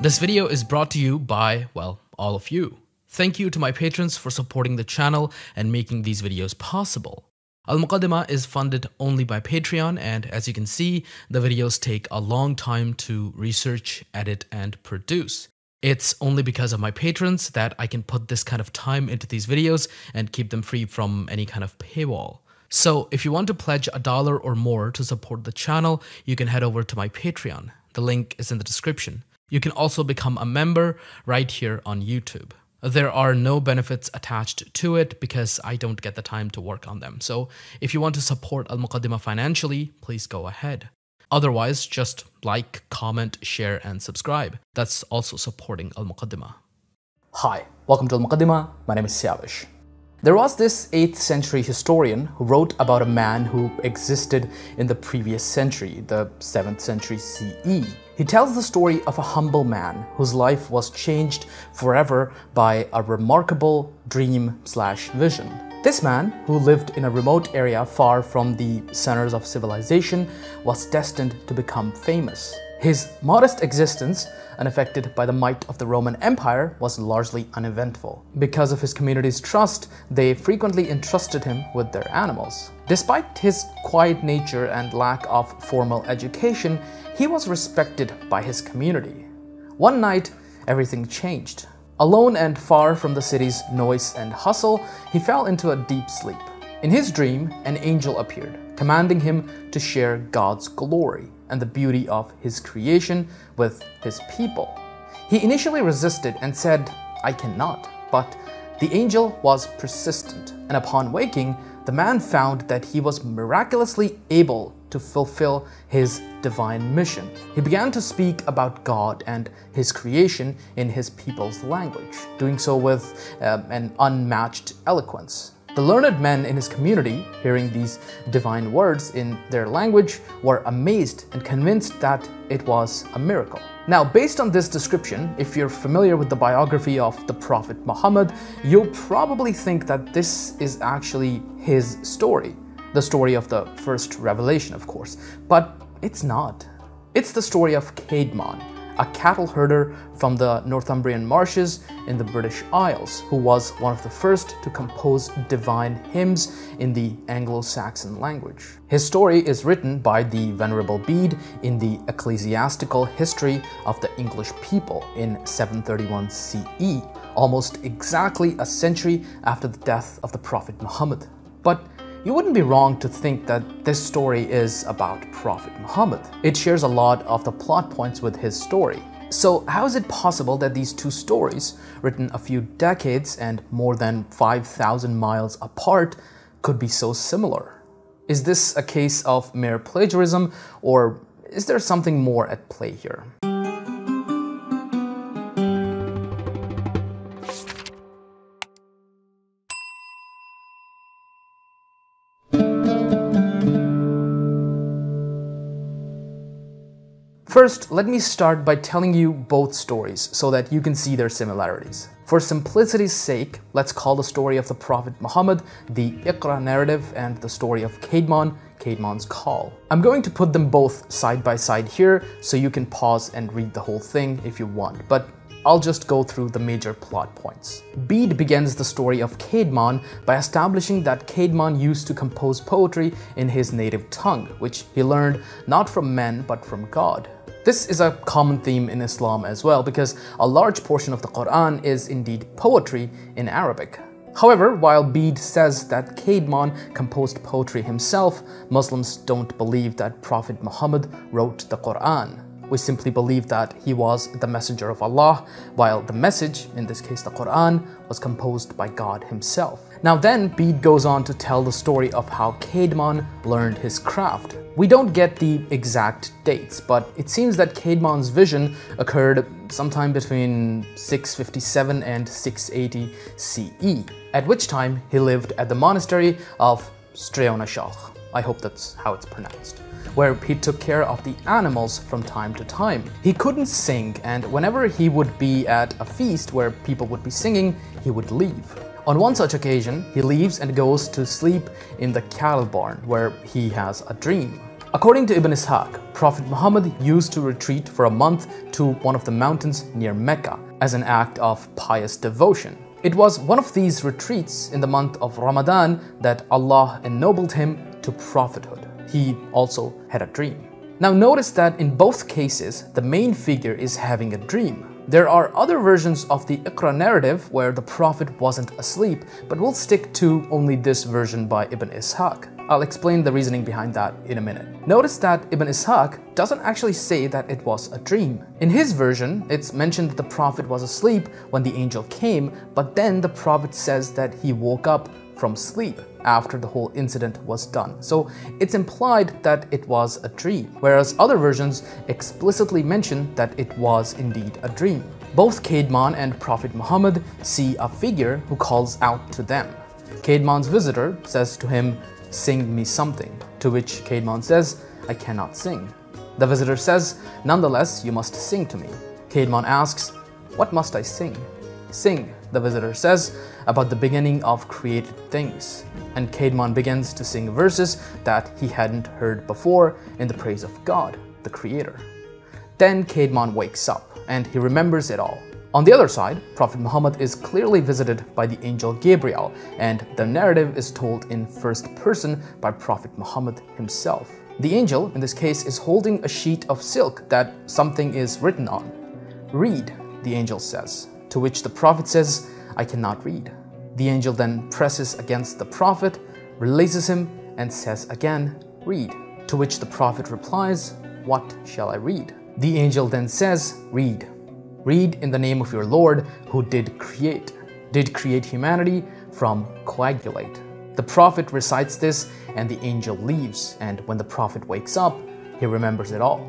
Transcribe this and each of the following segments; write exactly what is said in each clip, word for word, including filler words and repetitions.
This video is brought to you by, well, all of you. Thank you to my patrons for supporting the channel and making these videos possible. Al Muqaddimah is funded only by Patreon, and as you can see, the videos take a long time to research, edit, and produce. It's only because of my patrons that I can put this kind of time into these videos and keep them free from any kind of paywall. So if you want to pledge a dollar or more to support the channel, you can head over to my Patreon. The link is in the description. You can also become a member right here on YouTube. There are no benefits attached to it because I don't get the time to work on them. So if you want to support Al Muqaddimah financially, please go ahead. Otherwise, just like, comment, share, and subscribe. That's also supporting Al Muqaddimah. Hi, welcome to Al Muqaddimah. My name is Siavish. There was this eighth century historian who wrote about a man who existed in the previous century, the seventh century C E. He tells the story of a humble man whose life was changed forever by a remarkable dream slash vision. This man, who lived in a remote area far from the centers of civilization, was destined to become famous. His modest existence, unaffected by the might of the Roman Empire, was largely uneventful. Because of his community's trust, they frequently entrusted him with their animals. Despite his quiet nature and lack of formal education, he was respected by his community. One night, everything changed. Alone and far from the city's noise and hustle, he fell into a deep sleep. In his dream, an angel appeared, commanding him to share God's glory and the beauty of his creation with his people. He initially resisted and said, "I cannot," but the angel was persistent, and upon waking, the man found that he was miraculously able to fulfill his divine mission. He began to speak about God and his creation in his people's language, doing so with uh, an unmatched eloquence. The learned men in his community, hearing these divine words in their language, were amazed and convinced that it was a miracle. Now, based on this description, if you're familiar with the biography of the Prophet Muhammad, you'll probably think that this is actually his story. The story of the first revelation, of course. But it's not. It's the story of Cædmon, a cattle herder from the Northumbrian marshes in the British Isles, who was one of the first to compose divine hymns in the Anglo-Saxon language. His story is written by the Venerable Bede in the Ecclesiastical History of the English People in seven thirty-one C E, almost exactly a century after the death of the Prophet Muhammad. But you wouldn't be wrong to think that this story is about Prophet Muhammad. It shares a lot of the plot points with his story. So how is it possible that these two stories, written a few decades and more than five thousand miles apart, could be so similar? Is this a case of mere plagiarism, or is there something more at play here? First, let me start by telling you both stories so that you can see their similarities. For simplicity's sake, let's call the story of the Prophet Muhammad the Iqra narrative and the story of Cædmon, Cædmon's call. I'm going to put them both side by side here so you can pause and read the whole thing if you want, but I'll just go through the major plot points. Bede begins the story of Cædmon by establishing that Cædmon used to compose poetry in his native tongue, which he learned not from men but from God. This is a common theme in Islam as well, because a large portion of the Qur'an is indeed poetry in Arabic. However, while Bede says that Cædmon composed poetry himself, Muslims don't believe that Prophet Muhammad wrote the Qur'an. We simply believe that he was the messenger of Allah, while the message, in this case the Qur'an, was composed by God himself. Now then, Bede goes on to tell the story of how Cædmon learned his craft. We don't get the exact dates, but it seems that Cædmon's vision occurred sometime between six fifty-seven and six eighty C E, at which time he lived at the monastery of Streonæshalch, I hope that's how it's pronounced, where he took care of the animals from time to time. He couldn't sing, and whenever he would be at a feast where people would be singing, he would leave. On one such occasion, he leaves and goes to sleep in the cattle barn, where he has a dream. According to Ibn Ishaq, Prophet Muhammad used to retreat for a month to one of the mountains near Mecca as an act of pious devotion. It was one of these retreats in the month of Ramadan that Allah ennobled him to prophethood. He also had a dream. Now notice that in both cases, the main figure is having a dream. There are other versions of the Iqra narrative where the Prophet wasn't asleep, but we'll stick to only this version by Ibn Ishaq. I'll explain the reasoning behind that in a minute. Notice that Ibn Ishaq doesn't actually say that it was a dream. In his version, it's mentioned that the Prophet was asleep when the angel came, but then the Prophet says that he woke up from sleep after the whole incident was done. So it's implied that it was a dream, whereas other versions explicitly mention that it was indeed a dream. Both Cædmon and Prophet Muhammad see a figure who calls out to them. Cædmon's visitor says to him, "Sing me something," to which Cædmon says, "I cannot sing." The visitor says, "Nonetheless, you must sing to me." Cædmon asks, "What must I sing?" "Sing," the visitor says, "about the beginning of created things." And Cædmon begins to sing verses that he hadn't heard before in the praise of God, the Creator. Then Cædmon wakes up and he remembers it all. On the other side, Prophet Muhammad is clearly visited by the angel Gabriel, and the narrative is told in first person by Prophet Muhammad himself. The angel, in this case, is holding a sheet of silk that something is written on. "Read," the angel says, to which the Prophet says, "I cannot read." The angel then presses against the Prophet, releases him, and says again, "Read," to which the Prophet replies, "What shall I read?" The angel then says, "Read. Read in the name of your Lord who did create, did create humanity from coagulate." The Prophet recites this and the angel leaves, and when the Prophet wakes up, he remembers it all.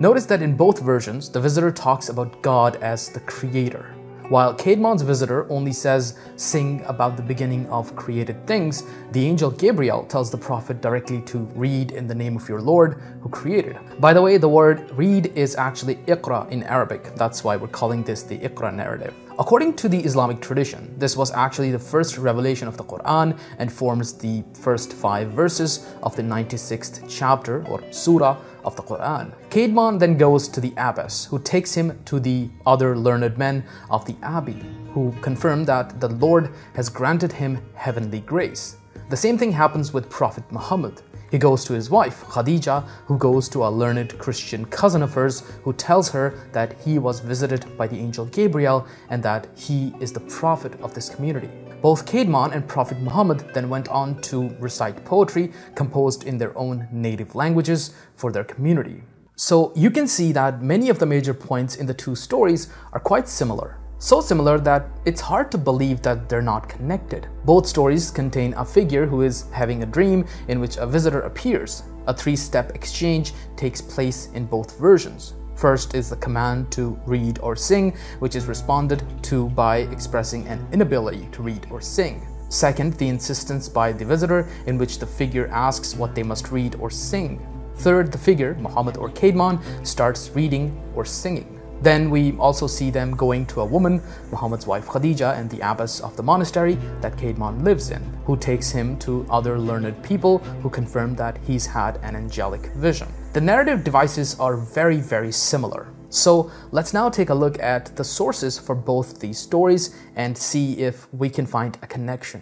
Notice that in both versions, the visitor talks about God as the Creator, while Cædmon's visitor only says, "Sing about the beginning of created things," the angel Gabriel tells the Prophet directly to read in the name of your Lord who created. By the way, the word read is actually Iqra in Arabic. That's why we're calling this the Iqra narrative. According to the Islamic tradition, this was actually the first revelation of the Qur'an and forms the first five verses of the ninety-sixth chapter or surah of the Qur'an. Cædmon then goes to the abbess, who takes him to the other learned men of the abbey, who confirm that the Lord has granted him heavenly grace. The same thing happens with Prophet Muhammad. He goes to his wife, Khadija, who goes to a learned Christian cousin of hers who tells her that he was visited by the angel Gabriel and that he is the prophet of this community. Both Cædmon and Prophet Muhammad then went on to recite poetry composed in their own native languages for their community. So you can see that many of the major points in the two stories are quite similar. So similar that it's hard to believe that they're not connected. Both stories contain a figure who is having a dream in which a visitor appears. A three-step exchange takes place in both versions. First is the command to read or sing, which is responded to by expressing an inability to read or sing. Second, the insistence by the visitor in which the figure asks what they must read or sing. Third, the figure, Muhammad or Cædmon, starts reading or singing. Then we also see them going to a woman, Muhammad's wife Khadija, and the abbess of the monastery that Cædmon lives in, who takes him to other learned people who confirm that he's had an angelic vision. The narrative devices are very, very similar. So let's now take a look at the sources for both these stories and see if we can find a connection.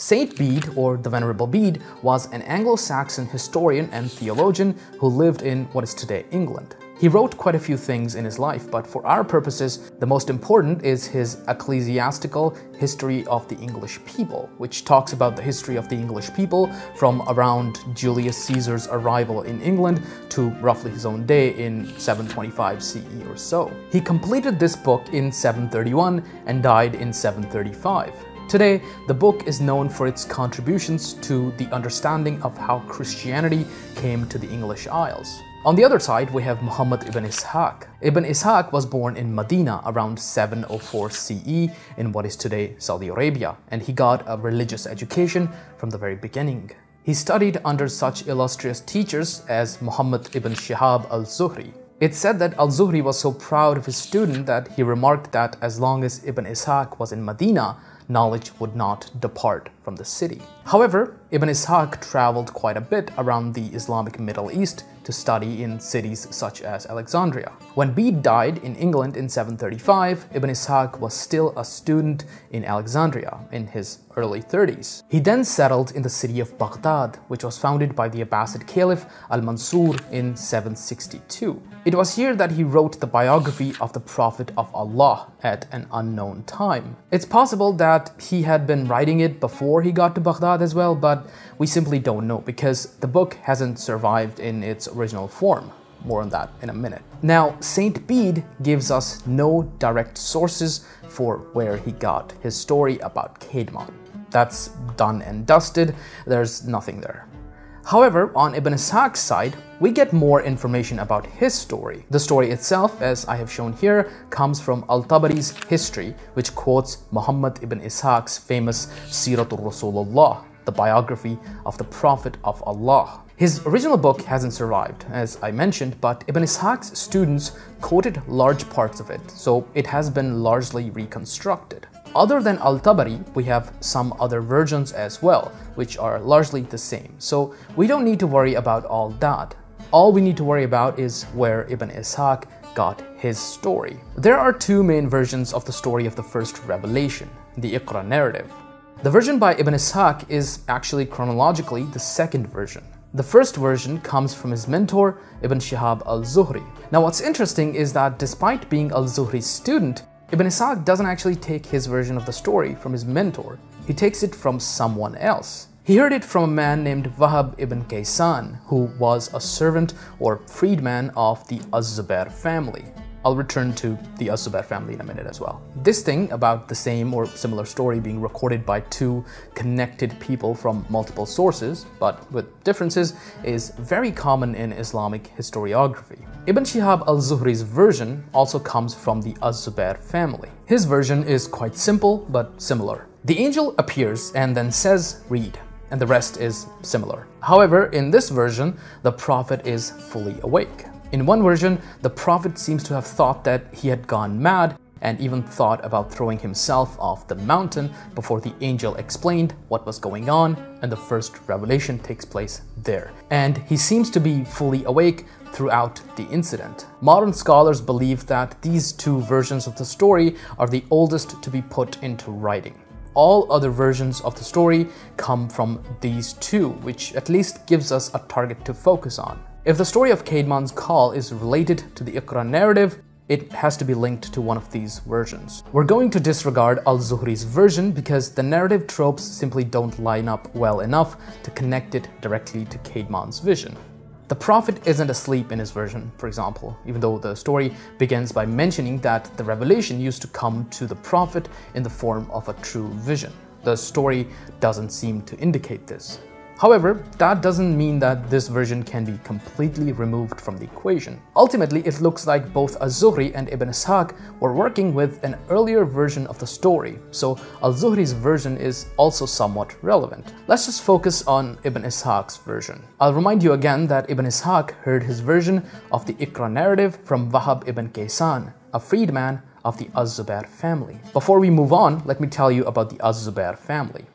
Saint Bede, or the Venerable Bede, was an Anglo-Saxon historian and theologian who lived in what is today England. He wrote quite a few things in his life, but for our purposes, the most important is his Ecclesiastical History of the English People, which talks about the history of the English people from around Julius Caesar's arrival in England to roughly his own day in seven twenty-five C E or so. He completed this book in seven thirty-one and died in seven thirty-five. Today, the book is known for its contributions to the understanding of how Christianity came to the English Isles. On the other side, we have Muhammad ibn Ishaq. Ibn Ishaq was born in Medina around seven oh four C E in what is today Saudi Arabia, and he got a religious education from the very beginning. He studied under such illustrious teachers as Muhammad ibn Shihab al-Zuhri. It's said that Al-Zuhri was so proud of his student that he remarked that as long as Ibn Ishaq was in Medina, knowledge would not depart from the city. However, Ibn Ishaq traveled quite a bit around the Islamic Middle East to study in cities such as Alexandria. When Bede died in England in seven thirty-five, Ibn Ishaq was still a student in Alexandria in his early thirties. He then settled in the city of Baghdad, which was founded by the Abbasid Caliph Al-Mansur in seven sixty-two. It was here that he wrote the biography of the Prophet of Allah at an unknown time. It's possible that he had been writing it before he got to Baghdad as well, but we simply don't know because the book hasn't survived in its original form. More on that in a minute. Now, Saint Bede gives us no direct sources for where he got his story about Cædmon. That's done and dusted, there's nothing there. However, on Ibn Ishaq's side, we get more information about his story. The story itself, as I have shown here, comes from Al-Tabari's history, which quotes Muhammad ibn Ishaq's famous Siratul Rasulullah, the biography of the Prophet of Allah. His original book hasn't survived, as I mentioned, but Ibn Ishaq's students quoted large parts of it, so it has been largely reconstructed. Other than Al-Tabari, we have some other versions as well, which are largely the same, so we don't need to worry about all that. All we need to worry about is where Ibn Ishaq got his story. There are two main versions of the story of the first revelation, the Iqra narrative. The version by Ibn Ishaq is actually chronologically the second version. The first version comes from his mentor, Ibn Shihab al-Zuhri. Now what's interesting is that despite being al-Zuhri's student, Ibn Ishaq doesn't actually take his version of the story from his mentor, he takes it from someone else. He heard it from a man named Wahab ibn Kaysan, who was a servant or freedman of the Az-Zubair family. I'll return to the Az-Zubair family in a minute as well. This thing about the same or similar story being recorded by two connected people from multiple sources, but with differences, is very common in Islamic historiography. Ibn Shihab al-Zuhri's version also comes from the Az-Zubair family. His version is quite simple, but similar. The angel appears and then says, "Read," and the rest is similar. However, in this version, the Prophet is fully awake. In one version, the Prophet seems to have thought that he had gone mad and even thought about throwing himself off the mountain before the angel explained what was going on, and the first revelation takes place there. And he seems to be fully awake throughout the incident. Modern scholars believe that these two versions of the story are the oldest to be put into writing. All other versions of the story come from these two, which at least gives us a target to focus on. If the story of Cædmon's call is related to the Iqra narrative, it has to be linked to one of these versions. We're going to disregard al-Zuhri's version because the narrative tropes simply don't line up well enough to connect it directly to Cædmon's vision. The Prophet isn't asleep in his version, for example, even though the story begins by mentioning that the revelation used to come to the Prophet in the form of a true vision. The story doesn't seem to indicate this. However, that doesn't mean that this version can be completely removed from the equation. Ultimately, it looks like both al-Zuhri and Ibn Ishaq were working with an earlier version of the story, so al-Zuhri's version is also somewhat relevant. Let's just focus on Ibn Ishaq's version. I'll remind you again that Ibn Ishaq heard his version of the Iqra narrative from Wahab ibn Kaysan, a freedman of the Az-Zubair family. Before we move on, let me tell you about the Az-Zubair family.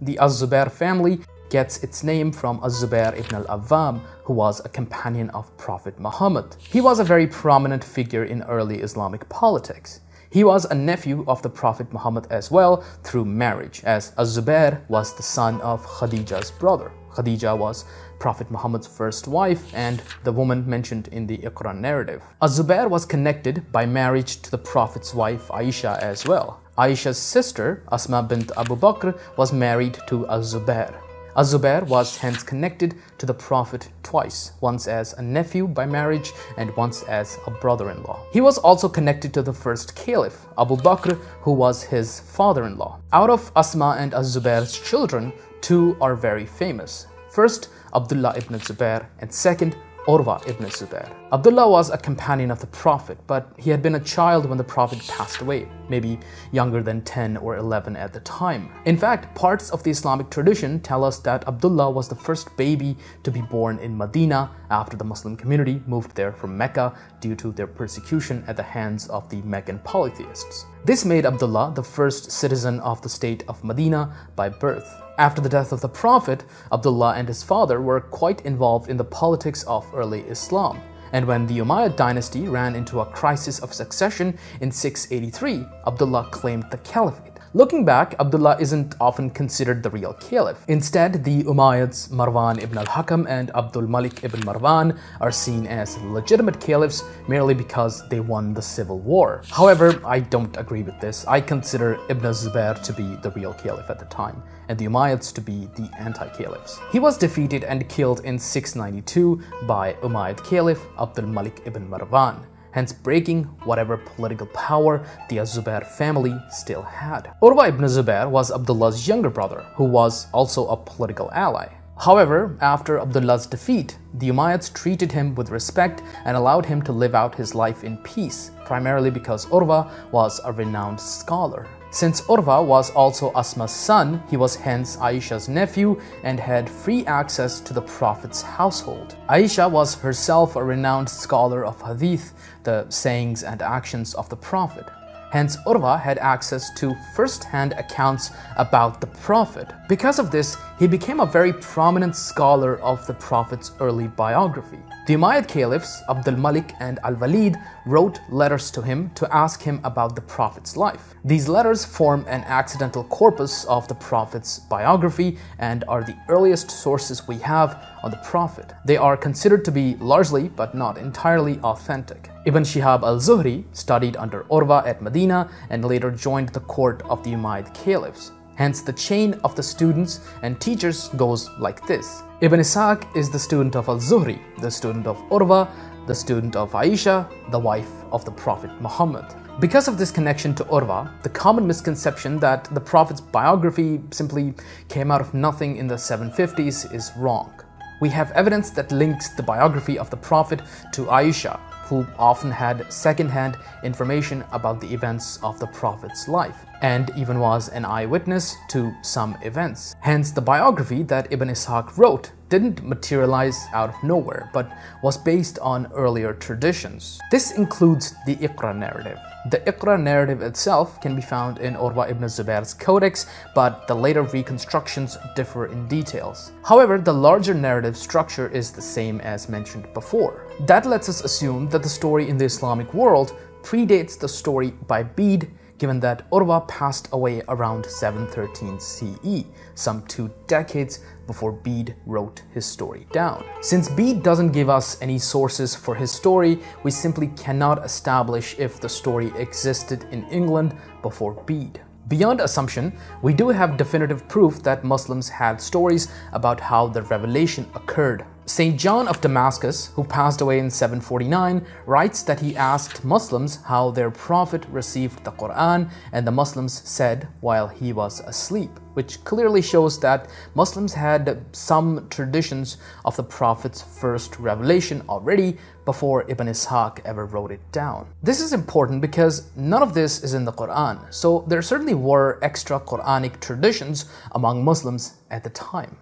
The Az-Zubair family gets its name from Az-Zubair ibn al-Awwam, who was a companion of Prophet Muhammad. He was a very prominent figure in early Islamic politics. He was a nephew of the Prophet Muhammad as well through marriage, as Az-Zubair was the son of Khadija's brother. Khadija was Prophet Muhammad's first wife and the woman mentioned in the Iqra narrative. Az-Zubair was connected by marriage to the Prophet's wife Aisha as well. Aisha's sister, Asma bint Abu Bakr, was married to Az-Zubair. Az-Zubair was hence connected to the Prophet twice, once as a nephew by marriage and once as a brother-in-law. He was also connected to the first caliph, Abu Bakr, who was his father-in-law. Out of Asma and Az-Zubair's children, two are very famous. First, Abdullah ibn Az-Zubair, and second, Urwa ibn Zubair. Abdullah was a companion of the Prophet, but he had been a child when the Prophet passed away, maybe younger than ten or eleven at the time. In fact, parts of the Islamic tradition tell us that Abdullah was the first baby to be born in Medina after the Muslim community moved there from Mecca due to their persecution at the hands of the Meccan polytheists. This made Abdullah the first citizen of the state of Medina by birth. After the death of the Prophet, Abdullah and his father were quite involved in the politics of early Islam. And when the Umayyad dynasty ran into a crisis of succession in six eighty-three, Abdullah claimed the caliphate. Looking back, Abdullah isn't often considered the real caliph. Instead, the Umayyads Marwan ibn al-Hakam and Abdul Malik ibn Marwan are seen as legitimate caliphs merely because they won the civil war. However, I don't agree with this. I consider Ibn Zubair to be the real caliph at the time, and the Umayyads to be the anti-caliphs. He was defeated and killed in six ninety-two by Umayyad caliph Abdul Malik ibn Marwan, hence breaking whatever political power the Az-Zubair family still had. Urwa ibn Zubair was Abdullah's younger brother, who was also a political ally. However, after Abdullah's defeat, the Umayyads treated him with respect and allowed him to live out his life in peace, primarily because Urwa was a renowned scholar. Since Urwa was also Asma's son, he was hence Aisha's nephew and had free access to the Prophet's household. Aisha was herself a renowned scholar of hadith, the sayings and actions of the Prophet. Hence, Urwa had access to first-hand accounts about the Prophet. Because of this, he became a very prominent scholar of the Prophet's early biography. The Umayyad caliphs, Abdul Malik and Al-Walid, wrote letters to him to ask him about the Prophet's life. These letters form an accidental corpus of the Prophet's biography and are the earliest sources we have on the Prophet. They are considered to be largely, but not entirely, authentic. Ibn Shihab al-Zuhri studied under Urwa at Medina and later joined the court of the Umayyad caliphs. Hence, the chain of the students and teachers goes like this. Ibn Ishaq is the student of al-Zuhri, the student of Urwa, the student of Aisha, the wife of the Prophet Muhammad. Because of this connection to Urwa, the common misconception that the Prophet's biography simply came out of nothing in the seven fifties is wrong. We have evidence that links the biography of the Prophet to Aisha, who often had second-hand information about the events of the Prophet's life, and even was an eyewitness to some events. Hence, the biography that Ibn Ishaq wrote didn't materialize out of nowhere, but was based on earlier traditions. This includes the Iqra narrative. The Iqra narrative itself can be found in Urwa ibn Zubair's codex, but the later reconstructions differ in details. However, the larger narrative structure is the same as mentioned before. That lets us assume that the story in the Islamic world predates the story by Bede, given that Urwa passed away around seven thirteen C E, some two decades before Bede wrote his story down. Since Bede doesn't give us any sources for his story, we simply cannot establish if the story existed in England before Bede. Beyond assumption, we do have definitive proof that Muslims had stories about how the revelation occurred. Saint John of Damascus, who passed away in seven forty-nine, writes that he asked Muslims how their prophet received the Qur'an, and the Muslims said while he was asleep, which clearly shows that Muslims had some traditions of the Prophet's first revelation already before Ibn Ishaq ever wrote it down. This is important because none of this is in the Qur'an, so there certainly were extra Qur'anic traditions among Muslims at the time.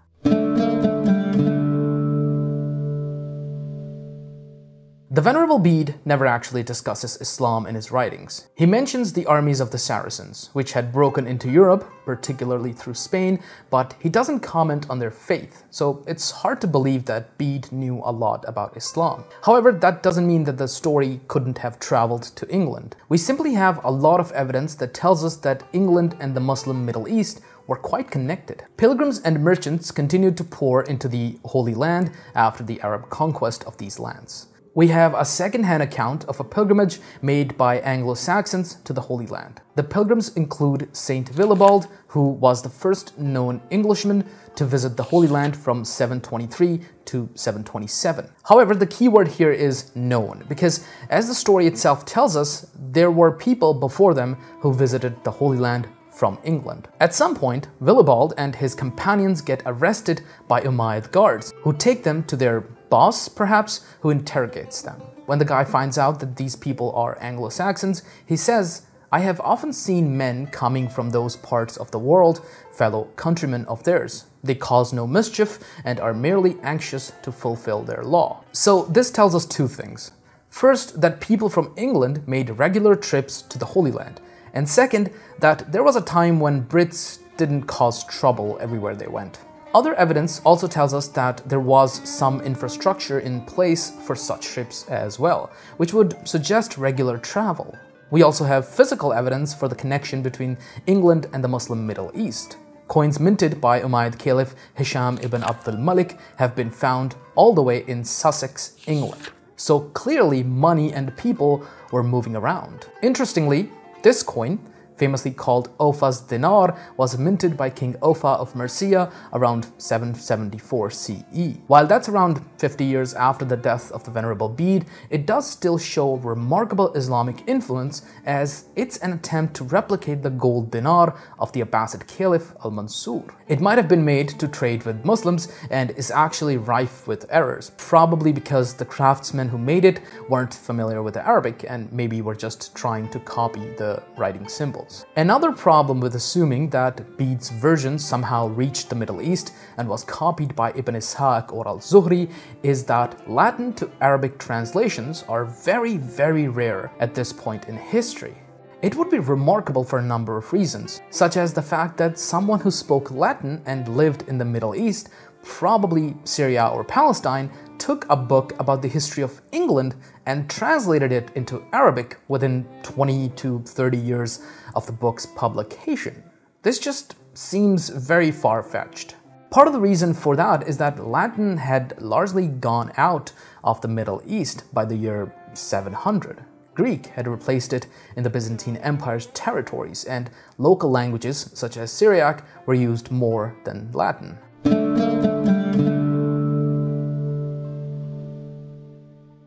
The Venerable Bede never actually discusses Islam in his writings. He mentions the armies of the Saracens, which had broken into Europe, particularly through Spain, but he doesn't comment on their faith, so it's hard to believe that Bede knew a lot about Islam. However, that doesn't mean that the story couldn't have traveled to England. We simply have a lot of evidence that tells us that England and the Muslim Middle East were quite connected. Pilgrims and merchants continued to pour into the Holy Land after the Arab conquest of these lands. We have a second-hand account of a pilgrimage made by Anglo-Saxons to the Holy Land. The pilgrims include Saint Willibald, who was the first known Englishman to visit the Holy Land from seven twenty-three to seven twenty-seven. However, the key word here is known, because as the story itself tells us, there were people before them who visited the Holy Land from England. At some point, Willibald and his companions get arrested by Umayyad guards, who take them to their boss, perhaps, who interrogates them. When the guy finds out that these people are Anglo-Saxons, he says, "I have often seen men coming from those parts of the world, fellow countrymen of theirs. They cause no mischief and are merely anxious to fulfill their law." So this tells us two things. First, that people from England made regular trips to the Holy Land. And second, that there was a time when Brits didn't cause trouble everywhere they went. Other evidence also tells us that there was some infrastructure in place for such trips as well, which would suggest regular travel. We also have physical evidence for the connection between England and the Muslim Middle East. Coins minted by Umayyad Caliph Hisham ibn Abd al-Malik have been found all the way in Sussex, England. So clearly money and people were moving around. Interestingly, this coin, famously called Ofa's dinar, was minted by King Ofa of Mercia around seven seventy-four C E. While that's around fifty years after the death of the Venerable Bede, it does still show remarkable Islamic influence, as it's an attempt to replicate the gold dinar of the Abbasid Caliph Al-Mansur. It might have been made to trade with Muslims and is actually rife with errors, probably because the craftsmen who made it weren't familiar with the Arabic and maybe were just trying to copy the writing symbol. Another problem with assuming that Bede's version somehow reached the Middle East and was copied by Ibn Ishaq or Al-Zuhri is that Latin to Arabic translations are very, very rare at this point in history. It would be remarkable for a number of reasons, such as the fact that someone who spoke Latin and lived in the Middle East, probably Syria or Palestine, took a book about the history of England and translated it into Arabic within twenty to thirty years of the book's publication. This just seems very far-fetched. Part of the reason for that is that Latin had largely gone out of the Middle East by the year seven hundred. Greek had replaced it in the Byzantine Empire's territories, and local languages such as Syriac were used more than Latin.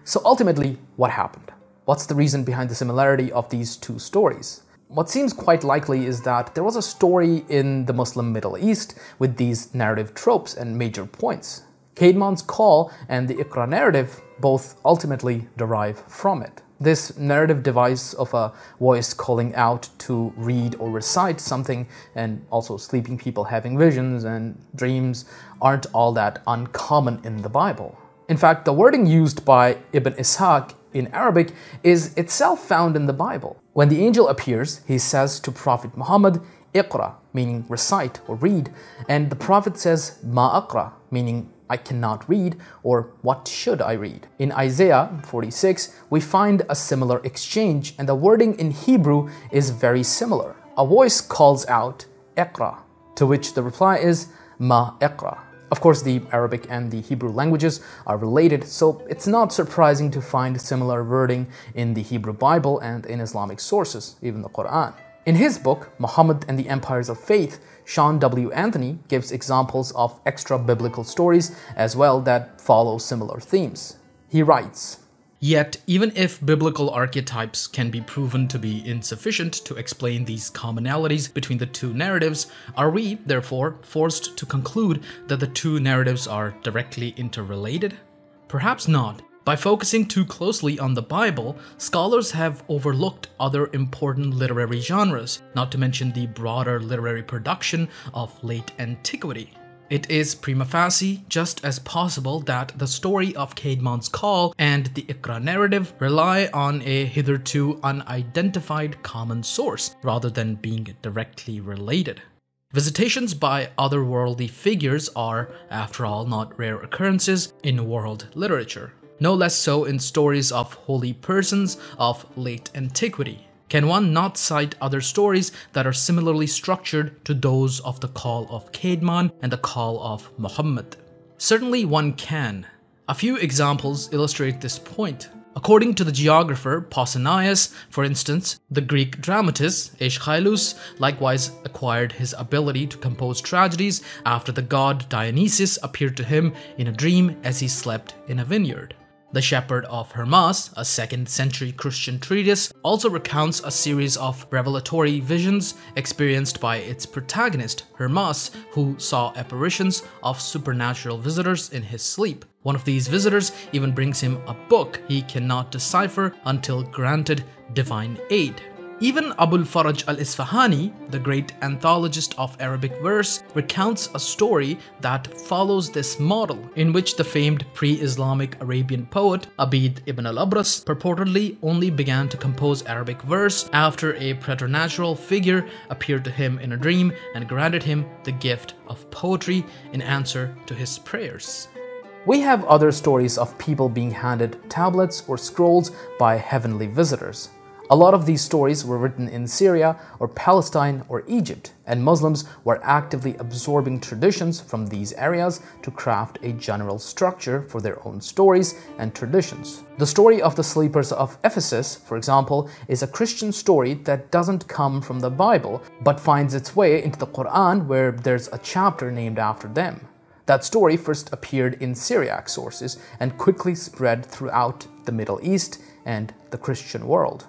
So ultimately, what happened? What's the reason behind the similarity of these two stories? What seems quite likely is that there was a story in the Muslim Middle East with these narrative tropes and major points. Cædmon's call and the Iqra narrative both ultimately derive from it. This narrative device of a voice calling out to read or recite something, and also sleeping people having visions and dreams, aren't all that uncommon in the Bible. In fact, the wording used by Ibn Ishaq in Arabic is itself found in the Bible. When the angel appears, he says to Prophet Muhammad, "Iqra," meaning recite or read, and the Prophet says, "Ma aqra," meaning I cannot read, or what should I read? In Isaiah forty-six, we find a similar exchange, and the wording in Hebrew is very similar. A voice calls out, "Iqra," to which the reply is, "Ma iqra." Of course, the Arabic and the Hebrew languages are related, so it's not surprising to find similar wording in the Hebrew Bible and in Islamic sources, even the Qur'an. In his book, Muhammad and the Empires of Faith, Sean W. Anthony gives examples of extra-biblical stories as well that follow similar themes. He writes, "Yet, even if biblical archetypes can be proven to be insufficient to explain these commonalities between the two narratives, are we, therefore, forced to conclude that the two narratives are directly interrelated? Perhaps not. By focusing too closely on the Bible, scholars have overlooked other important literary genres, not to mention the broader literary production of late antiquity. It is prima facie just as possible that the story of Cædmon's call and the Iqra narrative rely on a hitherto unidentified common source, rather than being directly related. Visitations by otherworldly figures are, after all, not rare occurrences in world literature. No less so in stories of holy persons of late antiquity. Can one not cite other stories that are similarly structured to those of the call of Cædmon and the call of Muhammad? Certainly one can. A few examples illustrate this point. According to the geographer Pausanias, for instance, the Greek dramatist Aeschylus likewise acquired his ability to compose tragedies after the god Dionysus appeared to him in a dream as he slept in a vineyard. The Shepherd of Hermas, a second century Christian treatise, also recounts a series of revelatory visions experienced by its protagonist, Hermas, who saw apparitions of supernatural visitors in his sleep. One of these visitors even brings him a book he cannot decipher until granted divine aid. Even Abul Faraj al-Isfahani, the great anthologist of Arabic verse, recounts a story that follows this model, in which the famed pre-Islamic Arabian poet Abid ibn al-Abras purportedly only began to compose Arabic verse after a preternatural figure appeared to him in a dream and granted him the gift of poetry in answer to his prayers. We have other stories of people being handed tablets or scrolls by heavenly visitors. A lot of these stories were written in Syria or Palestine or Egypt, and Muslims were actively absorbing traditions from these areas to craft a general structure for their own stories and traditions. The story of the sleepers of Ephesus, for example, is a Christian story that doesn't come from the Bible but finds its way into the Qur'an, where there's a chapter named after them. That story first appeared in Syriac sources and quickly spread throughout the Middle East and the Christian world.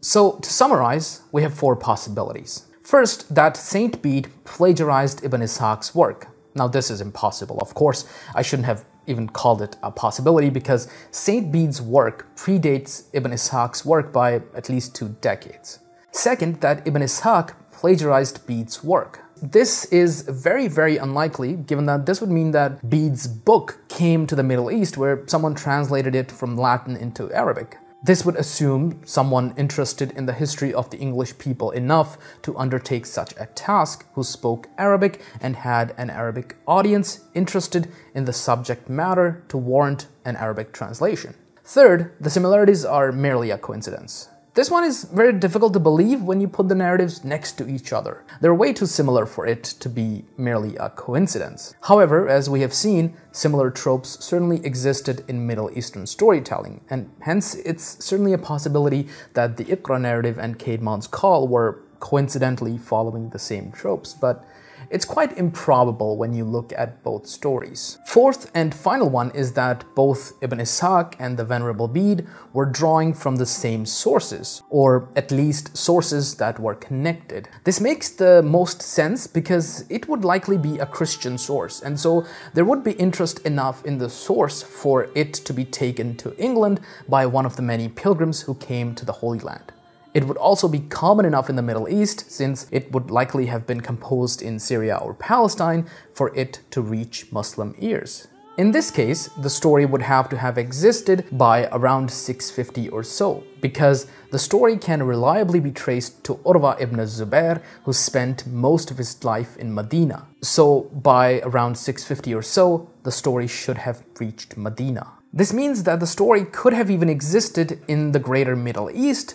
So, to summarize, we have four possibilities. First, that Saint Bede plagiarized Ibn Ishaq's work. Now, this is impossible, of course. I shouldn't have even called it a possibility, because Saint Bede's work predates Ibn Ishaq's work by at least two decades. Second, that Ibn Ishaq plagiarized Bede's work. This is very, very unlikely, given that this would mean that Bede's book came to the Middle East, where someone translated it from Latin into Arabic. This would assume someone interested in the history of the English people enough to undertake such a task, who spoke Arabic and had an Arabic audience interested in the subject matter to warrant an Arabic translation. Third, the similarities are merely a coincidence. This one is very difficult to believe when you put the narratives next to each other. They're way too similar for it to be merely a coincidence. However, as we have seen, similar tropes certainly existed in Middle Eastern storytelling, and hence it's certainly a possibility that the Iqra narrative and Cædmon's call were coincidentally following the same tropes, but it's quite improbable when you look at both stories. Fourth and final one is that both Ibn Ishaq and the Venerable Bede were drawing from the same sources, or at least sources that were connected. This makes the most sense because it would likely be a Christian source, and so there would be interest enough in the source for it to be taken to England by one of the many pilgrims who came to the Holy Land. It would also be common enough in the Middle East, since it would likely have been composed in Syria or Palestine, for it to reach Muslim ears. In this case, the story would have to have existed by around six fifty or so, because the story can reliably be traced to Urwa ibn Zubair, who spent most of his life in Medina. So by around six fifty or so, the story should have reached Medina. This means that the story could have even existed in the greater Middle East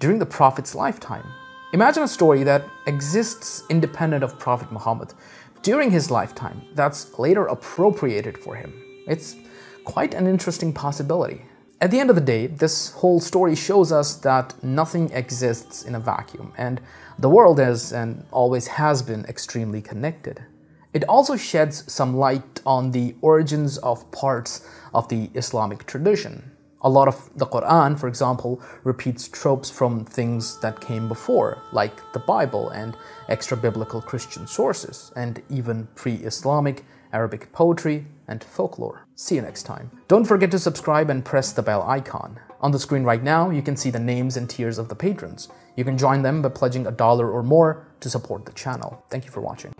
during the Prophet's lifetime. Imagine a story that exists independent of Prophet Muhammad during his lifetime, that's later appropriated for him. It's quite an interesting possibility. At the end of the day, this whole story shows us that nothing exists in a vacuum, and the world is and always has been extremely connected. It also sheds some light on the origins of parts of the Islamic tradition. A lot of the Qur'an, for example, repeats tropes from things that came before, like the Bible and extra-biblical Christian sources, and even pre-Islamic Arabic poetry and folklore. See you next time. Don't forget to subscribe and press the bell icon. On the screen right now, you can see the names and tiers of the patrons. You can join them by pledging a dollar or more to support the channel. Thank you for watching.